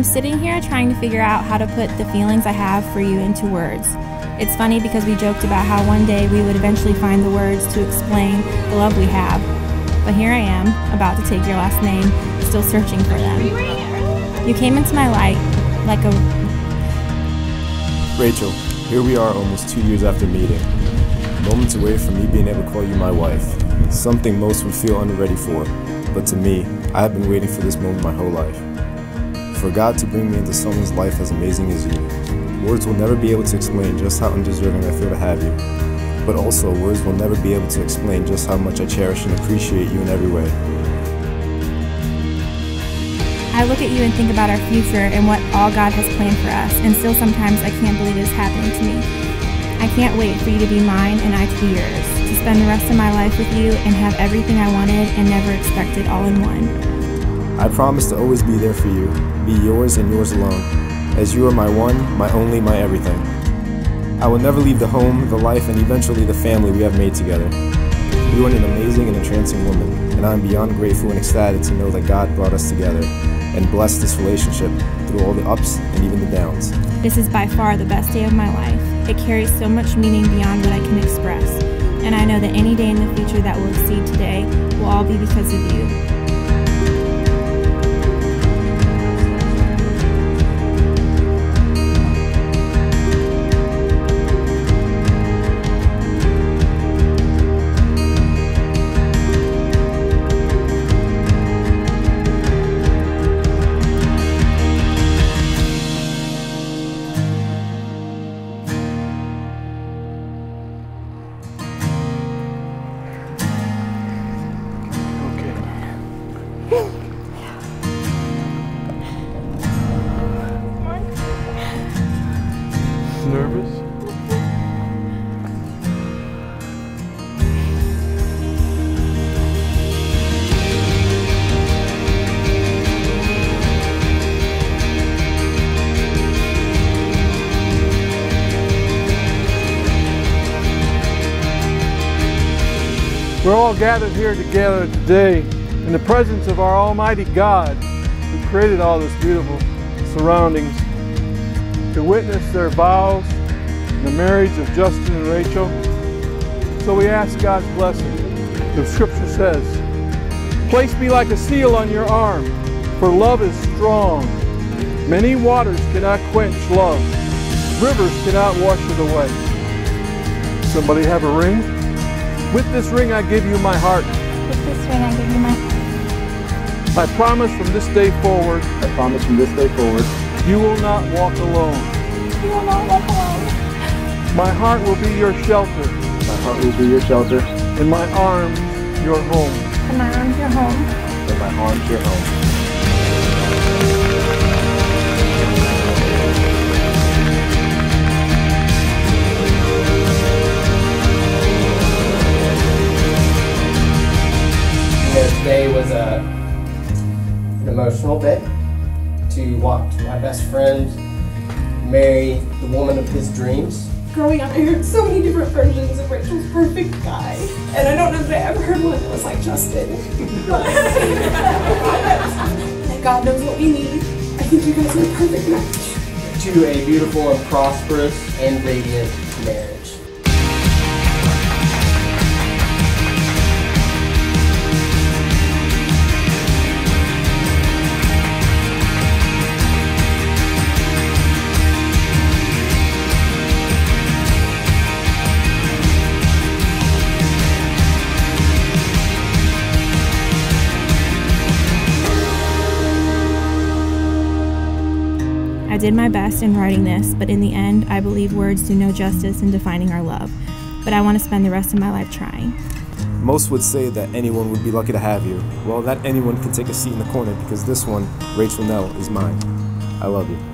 I'm sitting here trying to figure out how to put the feelings I have for you into words. It's funny because we joked about how one day we would eventually find the words to explain the love we have. But here I am, about to take your last name, still searching for them. You came into my life like a... Rachael, here we are almost 2 years after meeting. Moments away from me being able to call you my wife. Something most would feel unready for. But to me, I have been waiting for this moment my whole life. For God to bring me into someone's life as amazing as you. Words will never be able to explain just how undeserving I feel to have you. But also, words will never be able to explain just how much I cherish and appreciate you in every way. I look at you and think about our future and what all God has planned for us, and still sometimes I can't believe it is happening to me. I can't wait for you to be mine and I to be yours, to spend the rest of my life with you and have everything I wanted and never expected all in one. I promise to always be there for you, be yours and yours alone, as you are my one, my only, my everything. I will never leave the home, the life, and eventually the family we have made together. You are an amazing and entrancing woman, and I am beyond grateful and ecstatic to know that God brought us together and blessed this relationship through all the ups and even the downs. This is by far the best day of my life. It carries so much meaning beyond what I can express, and I know that any day in the future that will exceed today will all be because of you. Nervous? We're all gathered here together today in the presence of our Almighty God, who created all this beautiful surroundings, to witness their vows and the marriage of Justin and Rachael. So we ask God's blessing. The scripture says, "Place me like a seal on your arm, for love is strong. Many waters cannot quench love. Rivers cannot wash it away." Somebody have a ring? With this ring I give you my heart. With this ring I give you my heart. I promise from this day forward. I promise from this day forward. You will not walk alone. You will not walk alone. My heart will be your shelter. My heart will be your shelter. In my arms, your home. In my arms, your home. In my arms, your home. Today was an emotional day. To watch my best friend marry the woman of his dreams. Growing up, I heard so many different versions of Rachael's perfect guy, and I don't know that I ever heard one that was like Justin. God knows what we need. I think you guys are a perfect match. To a beautiful and prosperous and radiant marriage. I did my best in writing this, but in the end, I believe words do no justice in defining our love. But I want to spend the rest of my life trying. Most would say that anyone would be lucky to have you. Well, that anyone can take a seat in the corner because this one, Rachael Nell, is mine. I love you.